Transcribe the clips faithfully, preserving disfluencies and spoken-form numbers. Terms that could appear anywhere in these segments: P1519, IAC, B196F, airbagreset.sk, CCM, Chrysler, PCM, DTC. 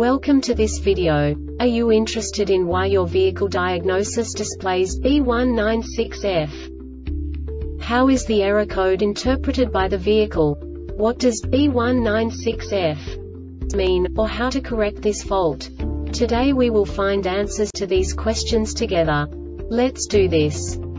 Welcome to this video. Are you interested in why your vehicle diagnosis displays B one nine six F? How is the error code interpreted by the vehicle? What does B one nine six F mean, or how to correct this fault? Today we will find answers to these questions together. Let's do this.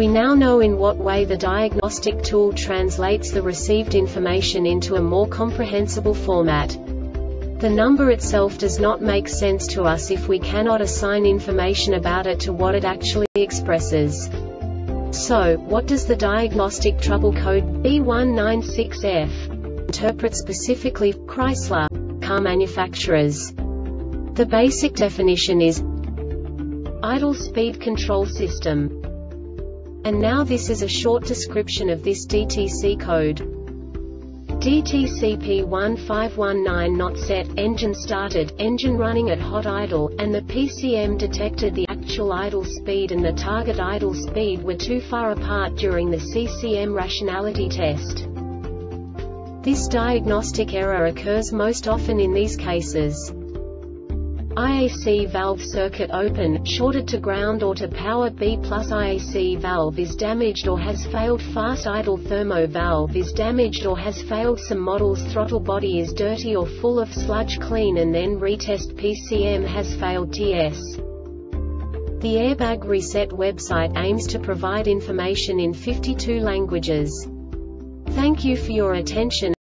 We now know in what way the diagnostic tool translates the received information into a more comprehensible format. The number itself does not make sense to us if we cannot assign information about it to what it actually expresses. So, what does the diagnostic trouble code B one nine six F interpret specifically for Chrysler car manufacturers? The basic definition is idle speed control system. And now this is a short description of this D T C code. D T C P one five one nine not set, engine started, engine running at hot idle, and the P C M detected the actual idle speed and the target idle speed were too far apart during the C C M rationality test. This diagnostic error occurs most often in these cases. I A C valve circuit open, shorted to ground or to power. B plus I A C valve is damaged or has failed. Fast idle thermo valve is damaged or has failed. Some models throttle body is dirty or full of sludge. Clean and then retest. P C M has failed. T S. The Airbag Reset website aims to provide information in fifty-two languages. Thank you for your attention.